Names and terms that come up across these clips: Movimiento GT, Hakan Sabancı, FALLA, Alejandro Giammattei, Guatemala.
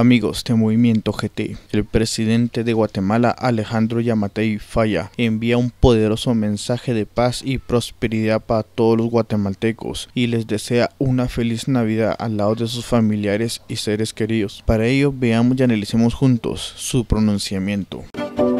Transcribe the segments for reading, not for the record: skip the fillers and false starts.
Amigos de Movimiento GT, el presidente de Guatemala, Alejandro Giammattei, falla. Envía un poderoso mensaje de paz y prosperidad para todos los guatemaltecos y les desea una feliz Navidad al lado de sus familiares y seres queridos. Para ello, veamos y analicemos juntos su pronunciamiento.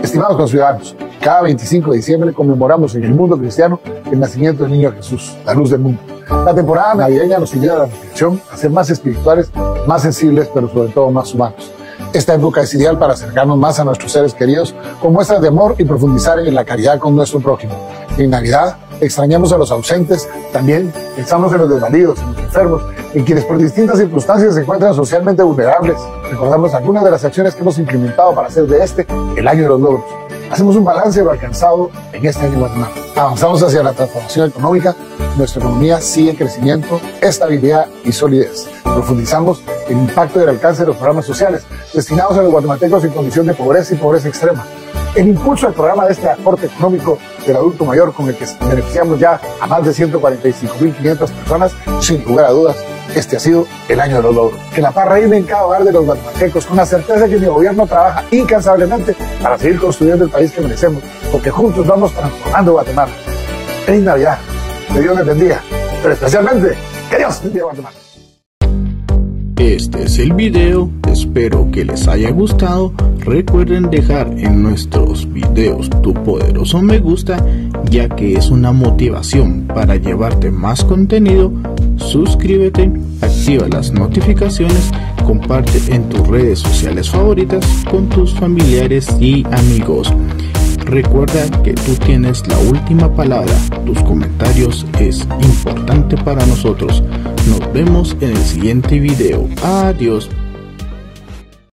Estimados conciudadanos, cada 25 de diciembre conmemoramos en el mundo cristiano el nacimiento del niño Jesús, la luz del mundo. La temporada navideña nos invita a la reflexión, a ser más espirituales, más sensibles, pero sobre todo más humanos. Esta época es ideal para acercarnos más a nuestros seres queridos con muestras de amor y profundizar en la caridad con nuestro prójimo. En Navidad extrañamos a los ausentes, también pensamos en los desvalidos, en los enfermos, en quienes por distintas circunstancias se encuentran socialmente vulnerables. Recordamos algunas de las acciones que hemos implementado para hacer de este el año de los logros. Hacemos un balance de lo alcanzado en este año Guatemala. Avanzamos hacia la transformación económica, nuestra economía sigue en crecimiento, estabilidad y solidez. Profundizamos el impacto y el alcance de los programas sociales destinados a los guatemaltecos en condición de pobreza y pobreza extrema. El impulso del programa de este aporte económico del adulto mayor, con el que beneficiamos ya a más de 145.500 personas, sin lugar a dudas. Este ha sido el año de los logros. Que la paz reine en cada hogar de los guatemaltecos, con la certeza de que mi gobierno trabaja incansablemente para seguir construyendo el país que merecemos, porque juntos vamos transformando Guatemala. ¡Feliz Navidad! Que Dios les bendiga, pero especialmente que Dios bendiga Guatemala. Este es el video, espero que les haya gustado. Recuerden dejar en nuestros videos tu poderoso me gusta, ya que es una motivación para llevarte más contenido. Suscríbete, activa las notificaciones, comparte en tus redes sociales favoritas con tus familiares y amigos. Recuerda que tú tienes la última palabra, tus comentarios es importante para nosotros. Nos vemos en el siguiente video. Adiós.